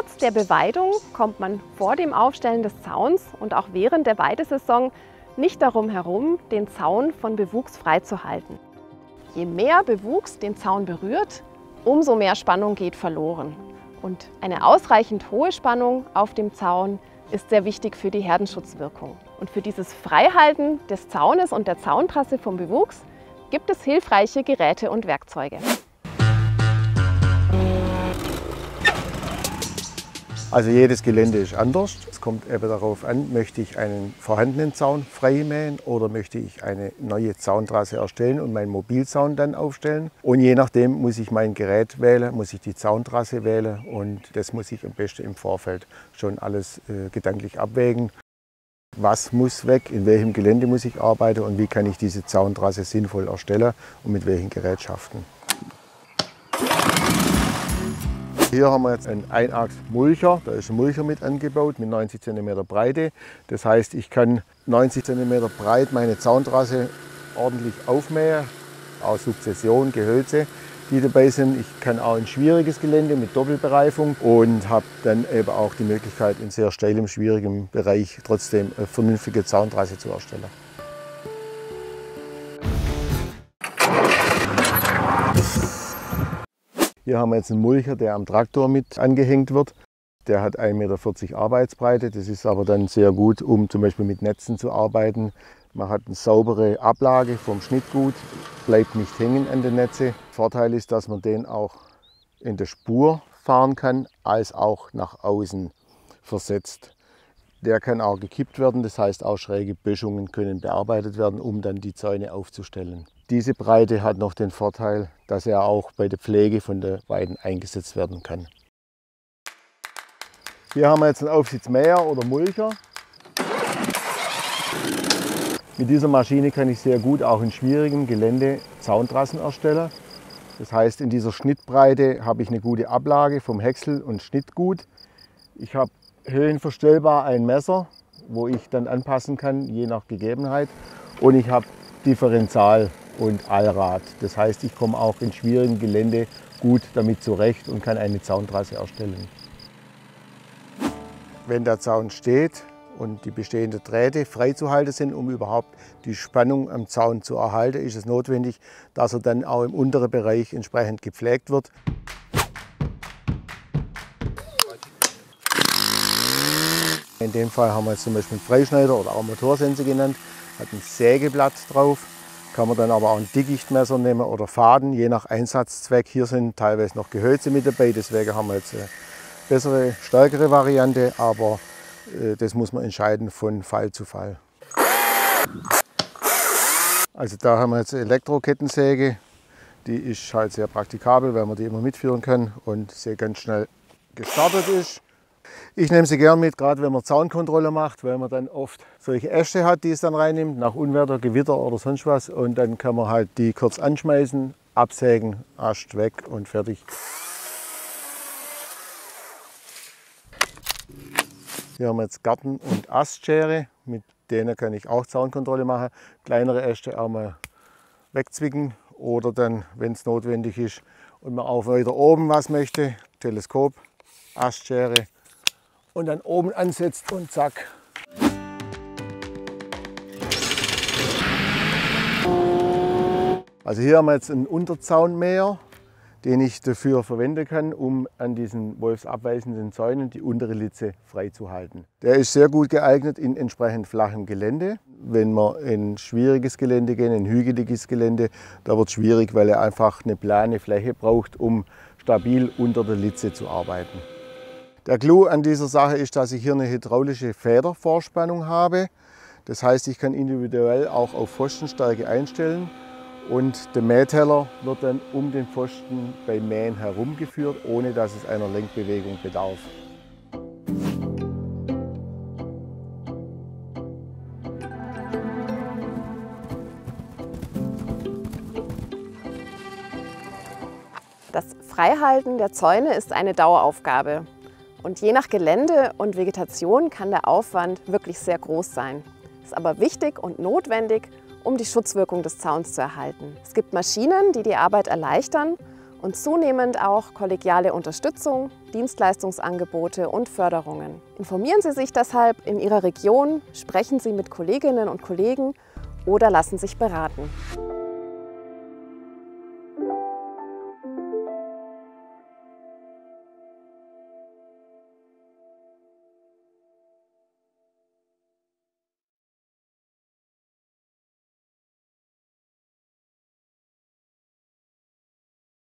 Trotz der Beweidung kommt man vor dem Aufstellen des Zauns und auch während der Weidesaison nicht darum herum, den Zaun von Bewuchs freizuhalten. Je mehr Bewuchs den Zaun berührt, umso mehr Spannung geht verloren. Und eine ausreichend hohe Spannung auf dem Zaun ist sehr wichtig für die Herdenschutzwirkung. Und für dieses Freihalten des Zaunes und der Zauntrasse vom Bewuchs gibt es hilfreiche Geräte und Werkzeuge. Also jedes Gelände ist anders. Es kommt eben darauf an, möchte ich einen vorhandenen Zaun freimähen oder möchte ich eine neue Zauntrasse erstellen und meinen Mobilzaun dann aufstellen. Und je nachdem muss ich mein Gerät wählen, muss ich die Zauntrasse wählen und das muss ich am besten im Vorfeld schon alles gedanklich abwägen. Was muss weg, in welchem Gelände muss ich arbeiten und wie kann ich diese Zauntrasse sinnvoll erstellen und mit welchen Gerätschaften. Hier haben wir jetzt einen Einachs-Mulcher, da ist ein Mulcher mit angebaut mit 90 cm Breite. Das heißt, ich kann 90 cm breit meine Zauntrasse ordentlich aufmähen, auch Sukzession, Gehölze, die dabei sind. Ich kann auch ein schwieriges Gelände mit Doppelbereifung und habe dann eben auch die Möglichkeit, in sehr steilem, schwierigem Bereich trotzdem eine vernünftige Zauntrasse zu erstellen. Hier haben wir jetzt einen Mulcher, der am Traktor mit angehängt wird. Der hat 1,40 Meter Arbeitsbreite. Das ist aber dann sehr gut, um zum Beispiel mit Netzen zu arbeiten. Man hat eine saubere Ablage vom Schnittgut, bleibt nicht hängen an den Netzen. Vorteil ist, dass man den auch in der Spur fahren kann, als auch nach außen versetzt. Der kann auch gekippt werden, das heißt auch schräge Böschungen können bearbeitet werden, um dann die Zäune aufzustellen. Diese Breite hat noch den Vorteil, dass er auch bei der Pflege von den Weiden eingesetzt werden kann. Hier haben wir jetzt einen Aufsitzmäher oder Mulcher. Mit dieser Maschine kann ich sehr gut auch in schwierigem Gelände Zauntrassen erstellen. Das heißt, in dieser Schnittbreite habe ich eine gute Ablage vom Häcksel und Schnittgut. Ich habe höhenverstellbar ein Messer, wo ich dann anpassen kann, je nach Gegebenheit. Und ich habe Differential und Allrad. Das heißt, ich komme auch in schwierigem Gelände gut damit zurecht und kann eine Zauntrasse erstellen. Wenn der Zaun steht und die bestehenden Drähte freizuhalten sind, um überhaupt die Spannung am Zaun zu erhalten, ist es notwendig, dass er dann auch im unteren Bereich entsprechend gepflegt wird. In dem Fall haben wir jetzt zum Beispiel einen Freischneider oder auch Motorsense genannt. Hat ein Sägeblatt drauf, kann man dann aber auch ein Dickichtmesser nehmen oder Faden, je nach Einsatzzweck. Hier sind teilweise noch Gehölze mit dabei, deswegen haben wir jetzt eine bessere, stärkere Variante, aber das muss man entscheiden von Fall zu Fall. Also da haben wir jetzt eine Elektrokettensäge, die ist halt sehr praktikabel, weil man die immer mitführen kann und sehr ganz schnell gestartet ist. Ich nehme sie gern mit, gerade wenn man Zaunkontrolle macht, weil man dann oft solche Äste hat, die es dann reinnimmt, nach Unwetter, Gewitter oder sonst was. Und dann kann man halt die kurz anschmeißen, absägen, Ast weg und fertig. Hier haben wir jetzt Garten- und Astschere. Mit denen kann ich auch Zaunkontrolle machen. Kleinere Äste auch mal wegzwicken oder dann, wenn es notwendig ist und man auch weiter oben was möchte, Teleskop, Astschere. Und dann oben ansetzt und zack. Also hier haben wir jetzt einen Unterzaunmäher, den ich dafür verwenden kann, um an diesen wolfsabweisenden Zäunen die untere Litze freizuhalten. Der ist sehr gut geeignet in entsprechend flachem Gelände. Wenn wir in schwieriges Gelände gehen, in hügeliges Gelände, da wird es schwierig, weil er einfach eine plane Fläche braucht, um stabil unter der Litze zu arbeiten. Der Clou an dieser Sache ist, dass ich hier eine hydraulische Federvorspannung habe. Das heißt, ich kann individuell auch auf Pfostenstärke einstellen und der Mähteller wird dann um den Pfosten beim Mähen herumgeführt, ohne dass es einer Lenkbewegung bedarf. Das Freihalten der Zäune ist eine Daueraufgabe. Und je nach Gelände und Vegetation kann der Aufwand wirklich sehr groß sein. Ist aber wichtig und notwendig, um die Schutzwirkung des Zauns zu erhalten. Es gibt Maschinen, die die Arbeit erleichtern und zunehmend auch kollegiale Unterstützung, Dienstleistungsangebote und Förderungen. Informieren Sie sich deshalb in Ihrer Region, sprechen Sie mit Kolleginnen und Kollegen oder lassen sich beraten.